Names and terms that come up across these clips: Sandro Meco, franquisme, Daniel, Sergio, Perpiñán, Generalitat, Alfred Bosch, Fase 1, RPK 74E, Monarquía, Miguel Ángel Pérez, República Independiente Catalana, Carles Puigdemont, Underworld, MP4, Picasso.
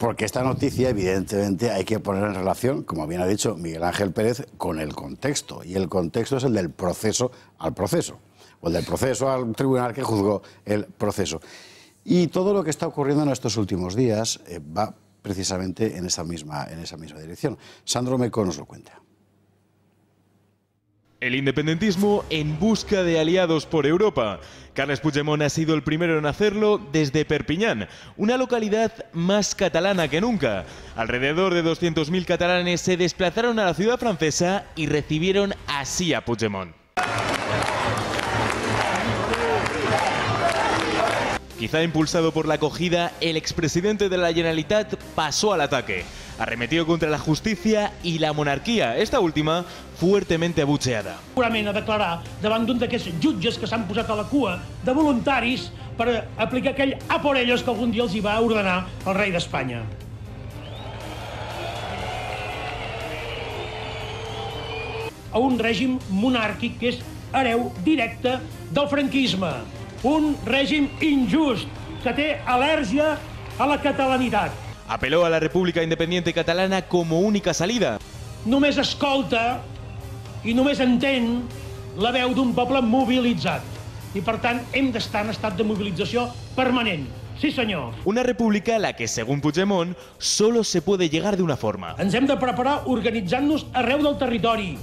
Porque esta noticia, evidentemente, hay que poner en relación, como bien ha dicho Miguel Ángel Pérez, con el contexto. Y el contexto es el del proceso al proceso, o el del proceso al tribunal que juzgó el proceso. Y todo lo que está ocurriendo en estos últimos días va precisamente en esa misma dirección. Sandro Meco nos lo cuenta. El independentismo en busca de aliados por Europa. Carles Puigdemont ha sido el primero en hacerlo desde Perpiñán, una localidad más catalana que nunca. Alrededor de 200.000 catalanes se desplazaron a la ciudad francesa y recibieron así a Puigdemont. Quizá impulsado por la acogida, el expresidente de la Generalitat pasó al ataque. Arremetió contra la justicia y la monarquía, esta última fuertemente abucheada. Segurament a declarar davant d'un d'aquests jutges que s'han posat a la cua de voluntaris per aplicar aquell a por ellos que algun dia els hi va ordenar el rei d'Espanya. A un règim monàrquic que és hereu directe del franquisme. Un règim injust que té al·lèrgia a la catalanitat. Apeló a la República Independiente Catalana como única salida. Només escolta i només entén la veu d'un poble mobilitzat. I, per tant, hem d'estar en estat de mobilització permanent. Sí, senyor. Una república a la que, según Puigdemont, solo se puede llegar de una forma. Ens hem de preparar organitzant-nos arreu del territori,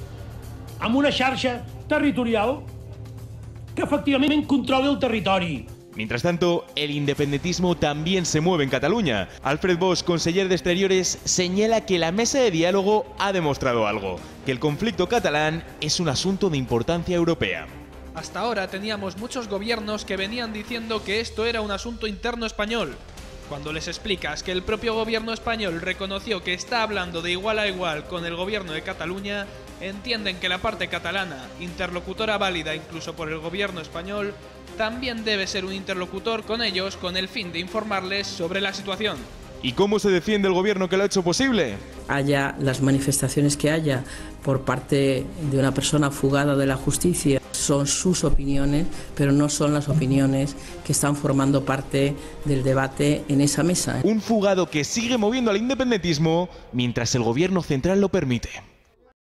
amb una xarxa territorial que efectivamente controle el territorio. Mientras tanto, el independentismo también se mueve en Cataluña. Alfred Bosch, consejero de Exteriores, señala que la mesa de diálogo ha demostrado algo, que el conflicto catalán es un asunto de importancia europea. Hasta ahora teníamos muchos gobiernos que venían diciendo que esto era un asunto interno español. Cuando les explicas que el propio gobierno español reconoció que está hablando de igual a igual con el gobierno de Cataluña, entienden que la parte catalana, interlocutora válida incluso por el gobierno español, también debe ser un interlocutor con ellos con el fin de informarles sobre la situación. ¿Y cómo se defiende el gobierno que lo ha hecho posible? Haya las manifestaciones que haya por parte de una persona fugada de la justicia, son sus opiniones, pero no son las opiniones que están formando parte del debate en esa mesa. Un fugado que sigue moviendo al independentismo mientras el gobierno central lo permite.